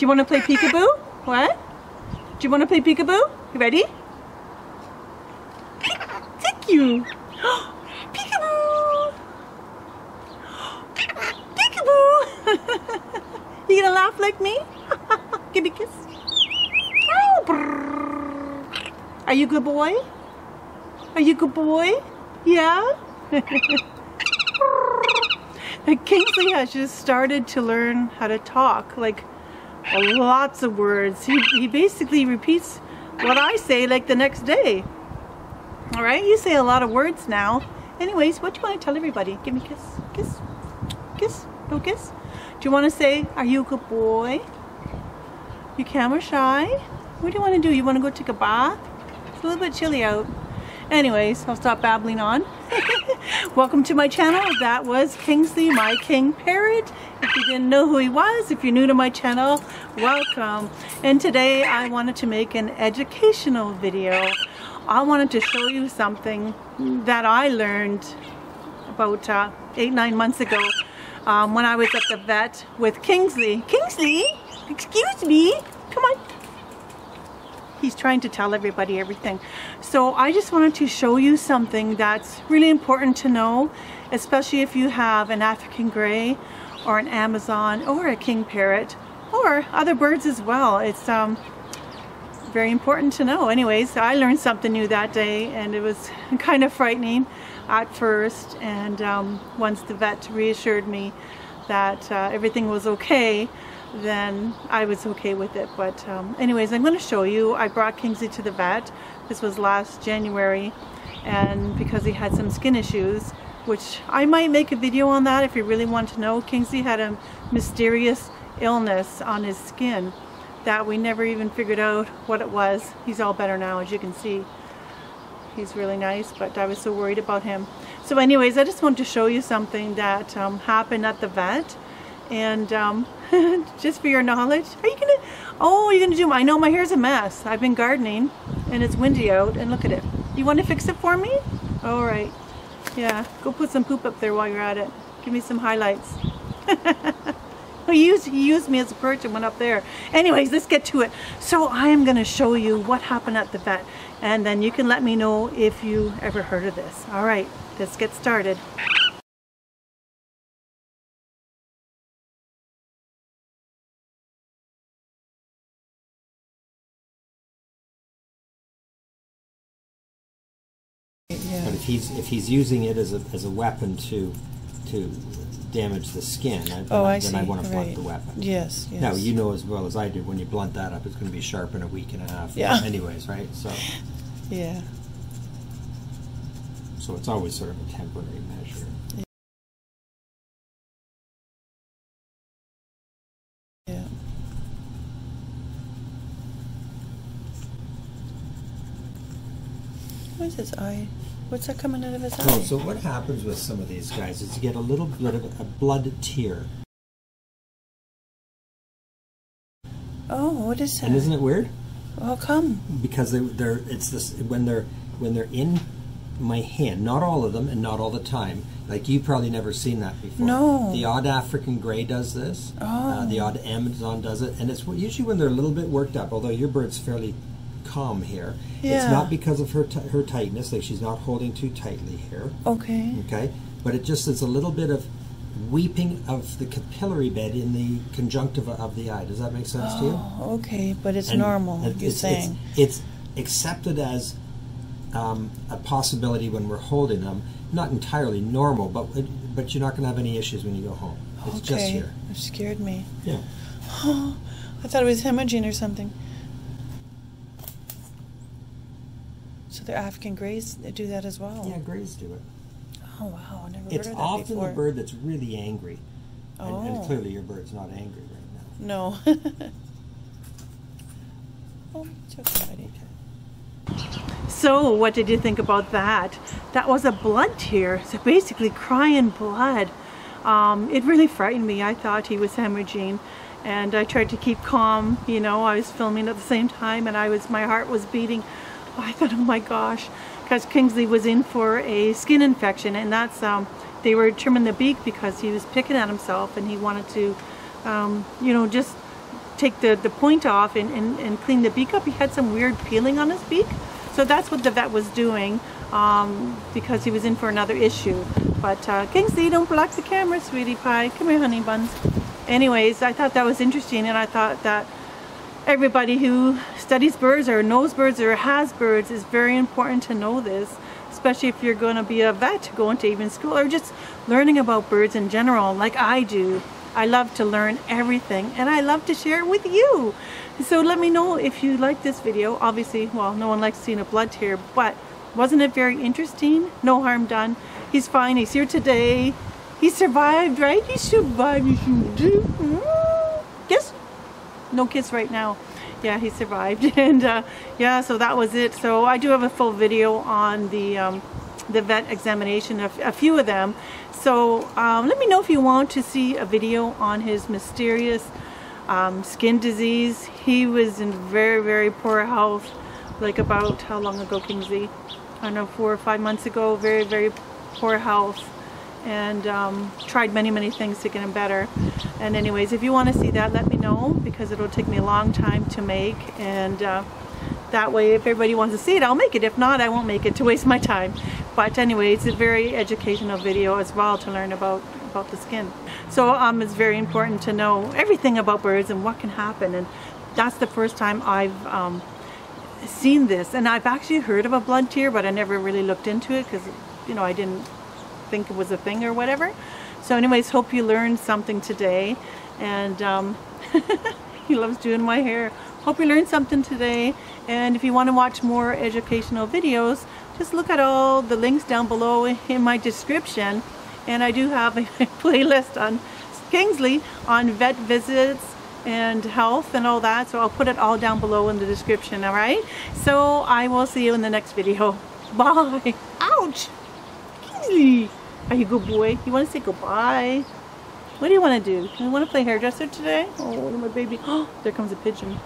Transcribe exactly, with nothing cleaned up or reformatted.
Do you want to play peekaboo? What? Do you want to play peekaboo? You ready? Thank you. Peekaboo. Peekaboo. You gonna laugh like me? Give me a kiss. Are you a good boy? Are you a good boy? Yeah? Kingsley has just started to learn how to talk, like lots of words. He, he basically repeats what I say like the next day. All right, you say a lot of words now. Anyways, what do you want to tell everybody? Give me a kiss, kiss, kiss, no kiss. Do you want to say, are you a good boy? You camera shy? What do you want to do? You want to go take a bath? It's a little bit chilly out. Anyways, I'll stop babbling on. Welcome to my channel. That was Kingsley, my king parrot. If you didn't know who he was, if you're new to my channel, welcome. And today I wanted to make an educational video. I wanted to show you something that I learned about uh, eight, nine months ago um, when I was at the vet with Kingsley. Kingsley, excuse me, come on. He's trying to tell everybody everything. So I just wanted to show you something that's really important to know, especially if you have an African Grey or an Amazon or a King Parrot or other birds as well. It's um, very important to know. Anyways, I learned something new that day and it was kind of frightening at first. And um, once the vet reassured me that uh, everything was okay, then I was okay with it. But um, anyways, I'm going to show you. I brought Kingsley to the vet. This was last January, and because he had some skin issues, which I might make a video on that if you really want to know. Kingsley had a mysterious illness on his skin that we never even figured out what it was. He's all better now, as you can see. He's really nice, but I was so worried about him. So anyways, I just wanted to show you something that um, happened at the vet. And um, just for your knowledge, are you gonna, oh, you're gonna do, I know my hair's a mess. I've been gardening and it's windy out and look at it. You wanna fix it for me? All right, yeah, go put some poop up there while you're at it. Give me some highlights. He used, he used me as a perch and went up there. Anyways, let's get to it. So I am gonna show you what happened at the vet and then you can let me know if you ever heard of this. All right, let's get started. Yeah. But if he's if he's using it as a as a weapon to to damage the skin, I, oh, I, I then I want to blunt right. the weapon. Yes, yes. Now you know as well as I do when you blunt that up, it's going to be sharp in a week and a half. Yeah. Anyways, right? So. Yeah. So it's always sort of a temporary measure. Yeah. What's his eye? What's that coming out of his eye? Oh, so what happens with some of these guys is you get a little bit of a blood tear. Oh, what is that? And isn't it weird? How come? Because they, they're it's this when they're when they're in my hand. Not all of them, and not all the time. Like you've probably never seen that before. No. The odd African Grey does this. Oh. Uh, the odd Amazon does it, and it's usually when they're a little bit worked up. Although your bird's fairly calm here. Yeah. It's not because of her t her tightness, like she's not holding too tightly here. Okay. Okay. But it just is a little bit of weeping of the capillary bed in the conjunctiva of the eye. Does that make sense oh, to you? Okay, but it's and normal. It, you're it's, saying it's, it's accepted as um, a possibility when we're holding them. Not entirely normal, but it, but you're not going to have any issues when you go home. It's okay. Just here. It scared me. Yeah. Oh, I thought it was hemorrhaging or something. So the African Greys do that as well. Yeah, Greys do it. Oh wow, I never heard of that before. It's often a bird that's really angry. Oh. And, and clearly your bird's not angry right now. No. Oh, it's okay. So what did you think about that? That was a blood tear. So basically crying blood. Um, it really frightened me. I thought he was hemorrhaging. And I tried to keep calm. You know, I was filming at the same time and I was, my heart was beating. I thought, oh my gosh, because Kingsley was in for a skin infection, and that's um, they were trimming the beak because he was picking at himself, and he wanted to, um, you know, just take the, the point off and, and, and clean the beak up, he had some weird peeling on his beak. So that's what the vet was doing, um, because he was in for another issue. But uh, Kingsley, don't block the camera, sweetie pie. Come here, honey buns. Anyways, I thought that was interesting, and I thought that everybody who studies birds or knows birds or has birds, is very important to know this, especially if you're going to be a vet, going to even school, or just learning about birds in general like I do. I love to learn everything, and I love to share it with you. So let me know if you like this video. Obviously, well, no one likes seeing a blood tear, but wasn't it very interesting? No harm done. He's fine. He's here today. He survived, right? He survived. He survived. Kiss? No kiss right now. Yeah, he survived. And uh, yeah, so that was it. So I do have a full video on the um, the vet examination, of a few of them. So um, let me know if you want to see a video on his mysterious um, skin disease. He was in very, very poor health, like about, how long ago, Kingsley? I don't know, four or five months ago. Very, very poor health, and um, tried many, many things to get him better. And anyways, if you want to see that, let me know, because it'll take me a long time to make, and uh, that way if everybody wants to see it, I'll make it. If not, I won't make it to waste my time. But anyway, it's a very educational video as well, to learn about about the skin. So um, it's very important to know everything about birds and what can happen, and that's the first time I've um, seen this. And I've actually heard of a blood tear, but I never really looked into it, because, you know, I didn't think it was a thing or whatever. So anyways, hope you learned something today, and um, he loves doing my hair. Hope you learned something today, and if you want to watch more educational videos, just look at all the links down below in my description. And I do have a playlist on Kingsley on vet visits and health and all that, so I'll put it all down below in the description. All right, so I will see you in the next video. Bye. Ouch, Kingsley, are you a good boy? You want to say goodbye? What do you want to do? Do you want to play hairdresser today? Oh, my baby. Oh, there comes a pigeon.